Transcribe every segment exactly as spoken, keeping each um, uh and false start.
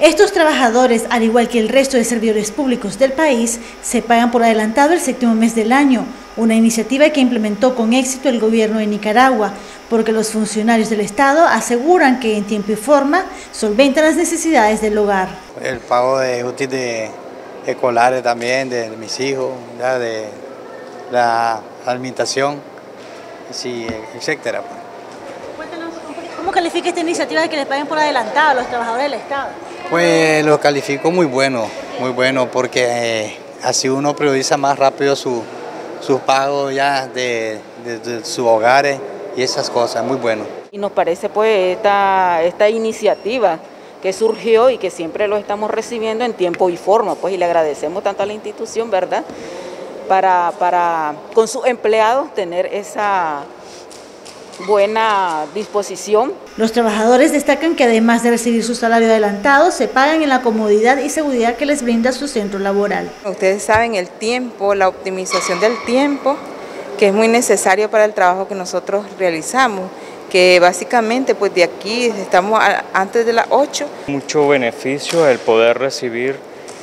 Estos trabajadores, al igual que el resto de servidores públicos del país, se pagan por adelantado el séptimo mes del año, una iniciativa que implementó con éxito el gobierno de Nicaragua, porque los funcionarios del Estado aseguran que en tiempo y forma solventan las necesidades del hogar. El pago de justicia escolares también, de mis hijos, ¿verdad? De la alimentación, sí, etcétera. Cuéntanos, ¿cómo califica esta iniciativa de que les paguen por adelantado a los trabajadores del Estado? Pues lo califico muy bueno, muy bueno, porque eh, así uno prioriza más rápido sus su pagos ya de, de, de sus hogares y esas cosas, muy bueno. Y nos parece pues esta, esta iniciativa que surgió y que siempre lo estamos recibiendo en tiempo y forma, pues, y le agradecemos tanto a la institución, ¿verdad?, para, para con sus empleados tener esa buena disposición. Los trabajadores destacan que además de recibir su salario adelantado, se pagan en la comodidad y seguridad que les brinda su centro laboral. Ustedes saben el tiempo, la optimización del tiempo, que es muy necesario para el trabajo que nosotros realizamos, que básicamente pues de aquí estamos a, antes de las ocho. Mucho beneficio el poder recibir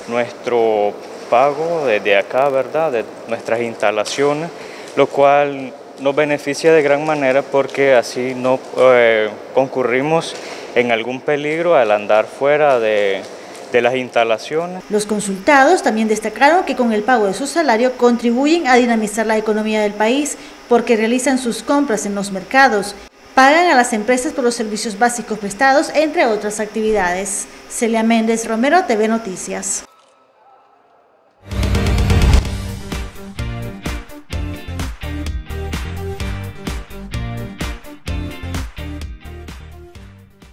nuestro pago desde acá, ¿verdad?, de nuestras instalaciones, lo cual nos beneficia de gran manera porque así no eh, concurrimos en algún peligro al andar fuera de, de las instalaciones. Los consultados también destacaron que con el pago de su salario contribuyen a dinamizar la economía del país porque realizan sus compras en los mercados, pagan a las empresas por los servicios básicos prestados, entre otras actividades. Celia Méndez Romero, T V Noticias.